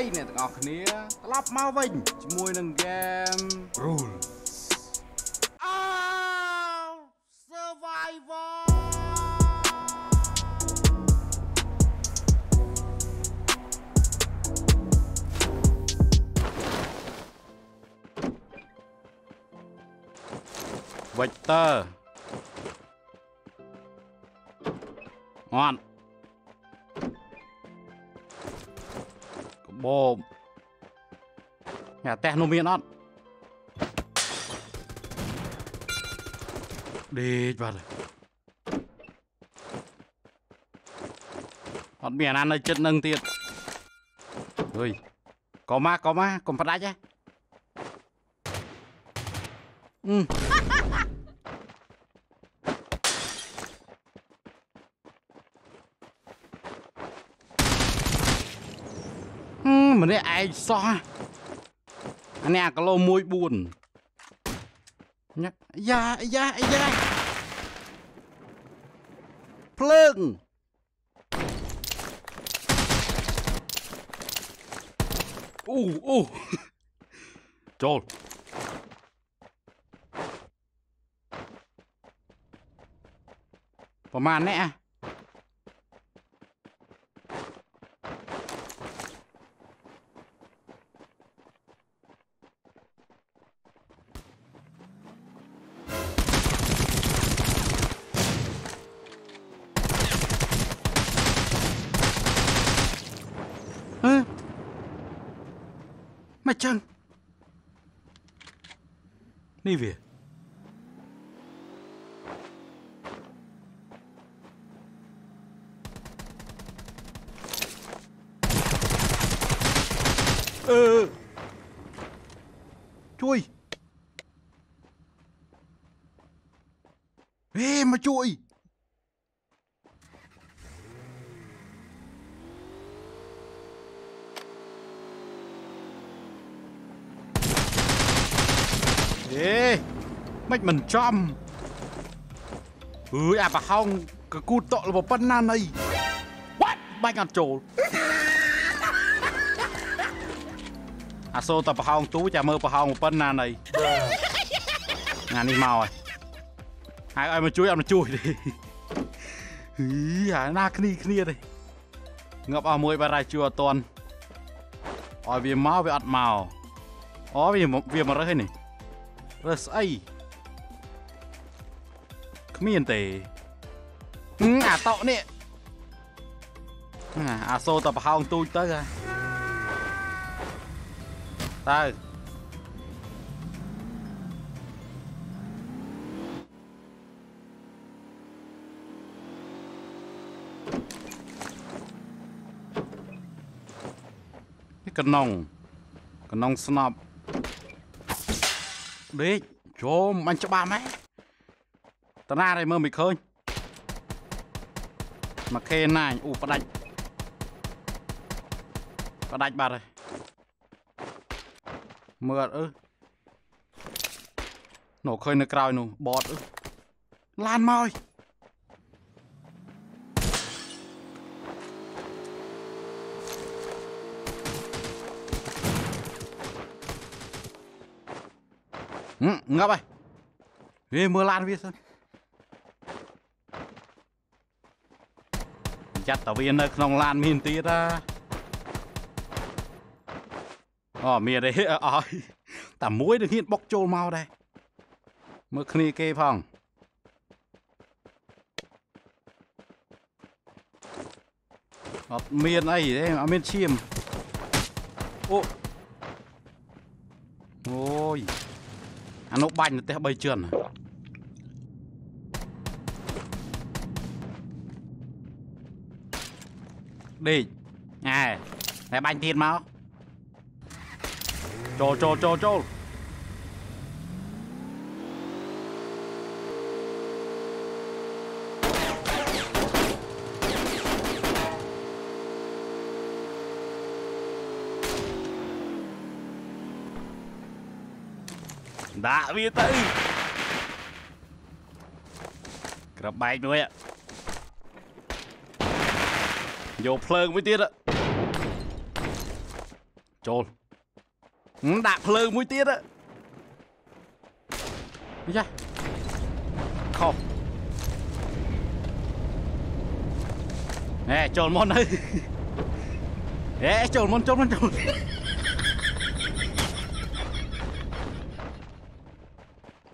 Play เนี่ยทั้งออกគ្នាกลับมาវិញជាមួយនឹង Rule Survivor វ៉េកទ័រអត់ Boom. Nhà tè nó miên ớt. Đi vào rồi. Ớt miên ăn ở chất nâng tiền. Ui. Có ma, còn phát đá chứ. Mình đấy ai so anh nè có lô môi buồn nhá ya plung u trôn còn màn nè. Mà chăng đi về chui ê mà chui ê mách mình chom ơi à bà hông cái cụt tội là một phân nan này bắt bách ăn trổ à xô tập bà hông tú chả mơ bà hông một phân nan này ngàn đi màu rồi hai ai mà chui ăn mà chui đi à na kia đây ngập ao mũi bà ra chua toàn ôi vì máu về ăn màu ó vì mà rơi này Rớt ấy Khmiên tề à tọ nè à xô tập hào tui tới ra tao cái nòng snob đi chôm anh cho ba mấy ta ra đây mơ mịt khơi mà khe này u phát đạch bà rồi mượt ư nổ khơi nó cào nổ bọt ư lan môi ngập ơi ghê mưa lan viên chắc tàu viên ở trong lan miền tía ra mía đấy ơi tà muối được hiện bóc trâu mau đây mưa khni kê phòng miền ấy đấy ở miền chim ôi anh nó banh nó bay trườn đi à này banh tiền máu trô đã biết đấy, gặp bay nuôi ạ, vô phơi với tiết ạ, ចូលដាក់ភ្លើងមួយទៀតយ៉ាខោណែចូលមុនហើយអេចូលមុនចូលណ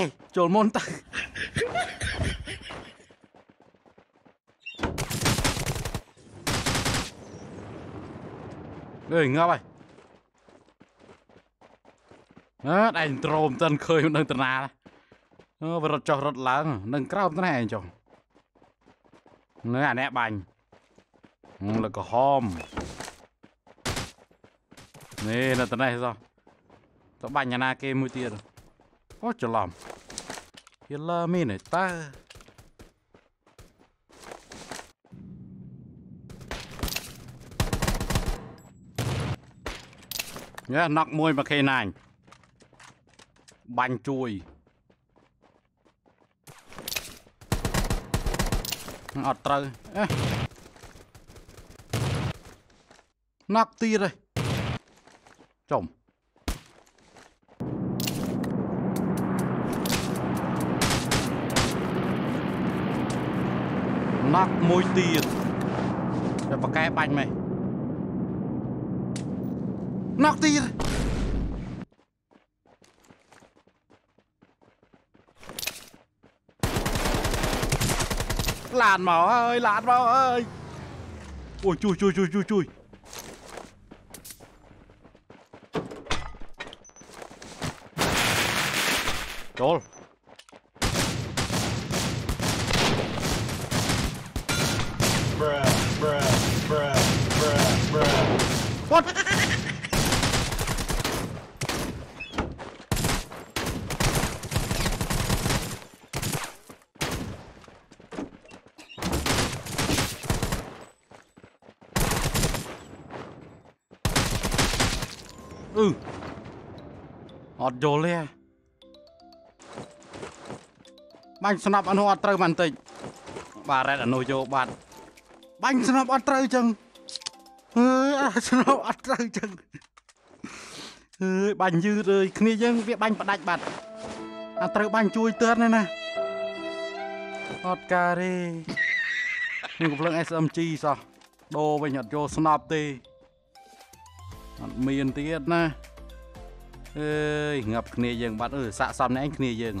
ែចូលមុនតើលើងាប់ហើយអើដៃដ្រូមមិនទាន់ឃើញនៅតាណាអូវារត់ចុះរត់ឡើងនឹងក្រោមណាឯងចុះនៅអានេះបាញ់លើក្រហមនេះនៅតានេះសោះតបាញ់អាណាគេមួយទៀតអូច្រឡំយល់ឡាមីណេតាយ៉ាណុកមួយមកខេណាញ់បាញ់ជួយអត់ត្រូវអេណុកទៀតហើយចំណុកមួយទៀតតែប៉កែបាញ់មែនណុកទៀតឡានមកអើយអូយជួយចូលWhat?អត់យល់ទេបាញ់ស្នប់អនុអត់ត្រូវបន្តិចបាទរ៉េតអនុយកបាត់បាញ់ស្នប់អត់ត្រូវចឹងអើយស្នប់អត់ត្រូវចឹងអើយបាញ់យឺតអើយគ្នាយើងវាបាញ់ផ្ដាច់បាត់អត់ត្រូវបាញ់ជួយទឿនណាអត់ការទេនេះកំភ្លើង SMG សោះដូរវិញអត់យល់ស្នប់ទេអត់មានទៀតណាអើយងាប់គ្នាយើងបាត់អើសាកសមណែឯងគ្នាយើង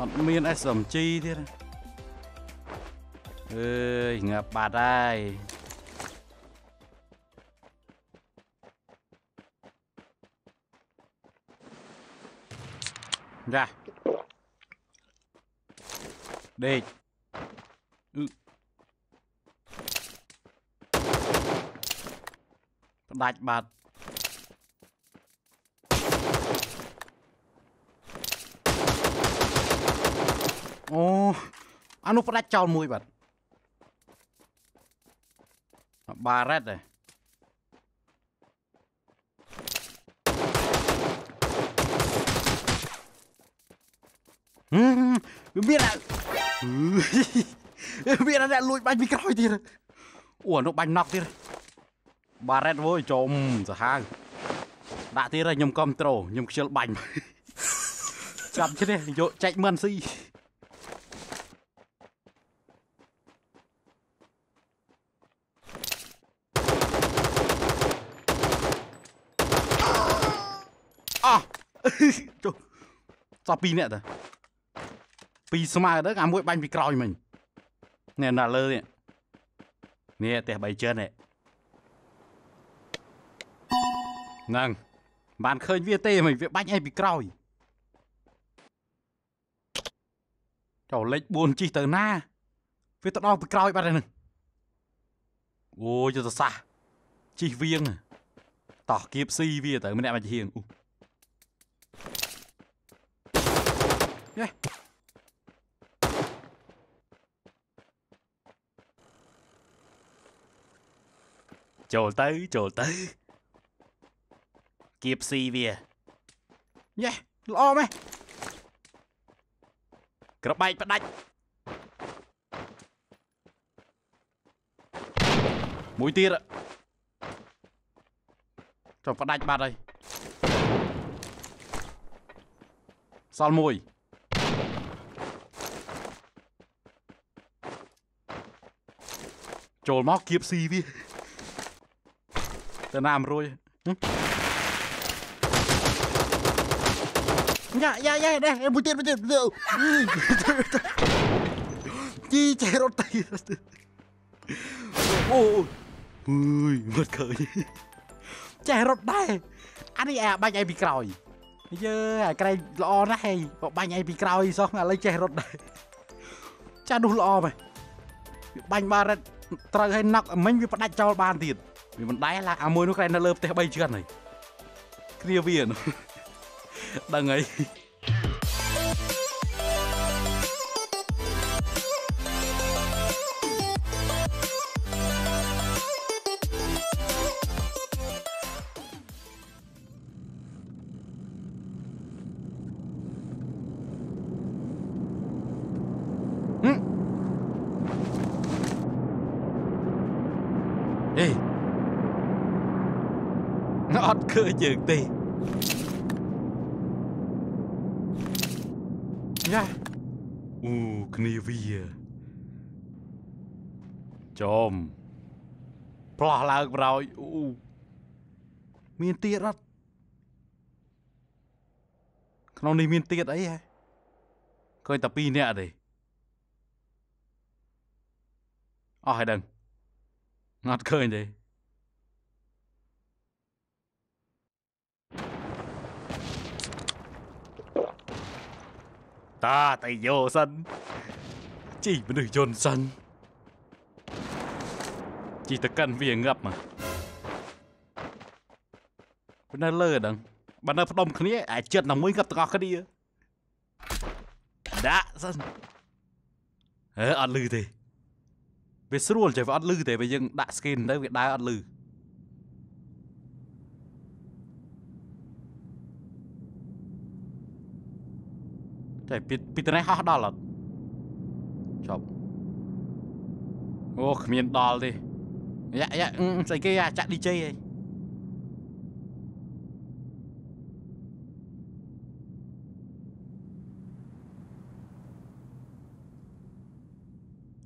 អត់មាន SMG ទៀតអើយងាប់បាត់ហើយយ៉ាដេកដាច់បាត់អូអានោះផ្ដាច់ចោលមួយបាត់បារ៉េតឯងមានអាលួចបាញ់ពីក្រោយទៀតអូអានោះបាញ់ណុកទៀតបារ៉េតវ៉យចំសាហាវដាក់ទៀតហើយខ្ញុំគំត្រូខ្ញុំខ្ជិលបាញ់ចាប់ឈ្នះយកចែកមិនស៊ីអោះចុះសោះ2នាក់តើ2ស្មើទៅអាមួយបាញ់ពីក្រោយមិញនេះណាលើនេះនេះតែ3ជើងនេះហ្នឹងបានឃើញវាទេមិញវាបាញ់អីពីក្រោយចុះលេខ4ជីទៅណាវាទៅដល់ពីក្រោយបាត់ហ្នឹងអូយទៅសះជីវៀងតោះគៀបស៊ីវាទៅម្នាក់មកជាហៀងយេចូលទៅគៀបស៊ីវាយេល្អមែនក្របែកផ្ដាច់ Mũi tiết ạ. Trời phát đạch bạt đây. Sao mùi. Chồn móc kiếp si vi. Tên làm rồi. Dạ, đây, em mũi tiết. Chi chè rốt tay. Ôi. Ui, vượt khởi. Chè rốt đây. Anh ấy à, bánh ai bị còi. Cái này lo nó hay. Bánh ai bị còi xong là lấy chè rốt đây. Chà đúng lo mày. Bánh ba ra trời hay nọc. Mình bị bắt đạch cho bàn tiền. Vì mình đáy là à môi nó cái này nó lợp tới bây chưa này. Kia viền. Đằng ấy. Cơ chừng tì. Nha. Knivia. Chom. Ploh lạc rồi. Miên tiết đó. Nó đi miên tiết ấy. Coi tập pin nè đi. Hãy đừng. Ngọt khơi đi. Ta tay vô sân. Chỉ mới được dồn sân. Chỉ ta cần việc ngập mà. Bên này lơ đằng. Bạn ơi phát đông khá này. Chết nó mới ngập tao có đi. Đã sân. Ất lư thế. Về sửa luôn trời phải ất lư thế. Bây giờ đã skin đấy. Đã ất lư. Chạy bị tên này hóa đo lật. Chọc. Ô khả miền đo đi. Dạ Xảy kia chạy đi chơi ấy.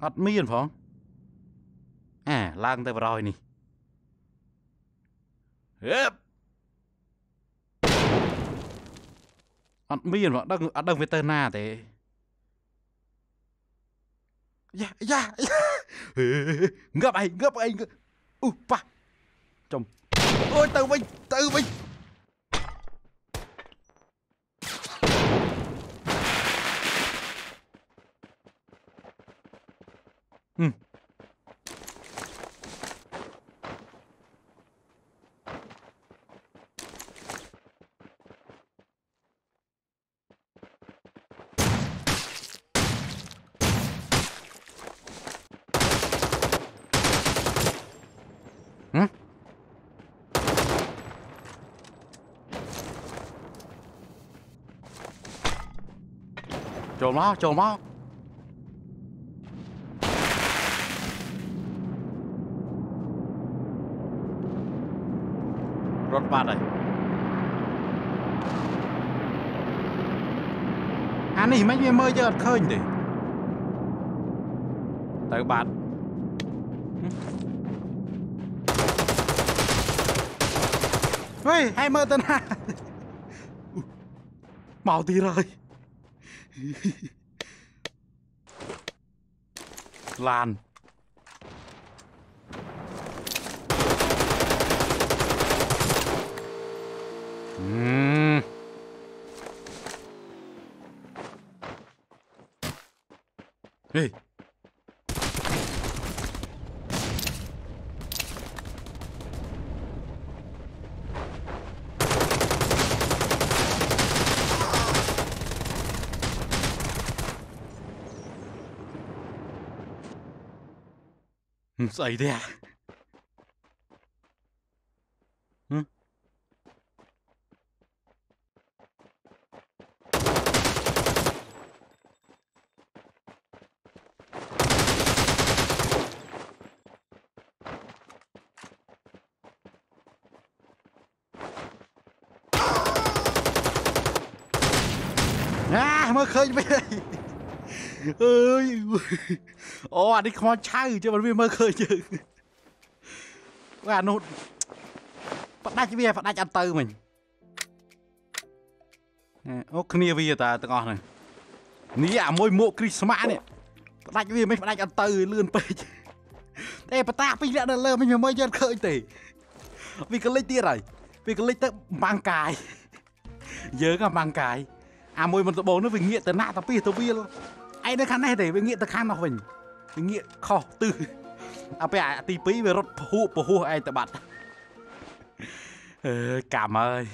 Ất miền phóng. À lang tới vào rồi nè. Hếp. Ăn miền mà đang với tên na thế. Dạ. Ngập ai. Pa. Chồng. Ôi tự mình. Trồn máu. Rốt bát đây. Anh này mấy mơ giờ khơi đi. Tới bát. Ui, hai mơ tên ha. Màu tí rồi. Lan. Hey. Xảy thế à? មើលឃើញវិញអើយអូអានេះខ្មោចឆៅជិះវាមើលឃើញយើងអានោះផ្ដាច់វាផ្ដាច់អត់ទៅមិញអូគ្នាវាតាទាំងអស់ហ្នឹងនេះអាមួយមួកគ្រីស្មាស់នេះផ្ដាច់វាមិនផ្ដាច់អត់ទៅលឿនពេកតែបតាពីរនាក់នៅលើមិញមើលយើងឃើញទេវាក្លិចទៀតហើយវាក្លិចទៅបាំងកាយយើងក៏បាំងកាយអាមួយមិនដបនោះវាងាកទៅណាតាពីទៅវាលឯនៅខាងនេះទេវាងាកទៅខាងនោះវិញវាងាកខុសទិសអាពេលអាទី2វារត់ពហុឯងទៅបាត់អើកម្មអើយ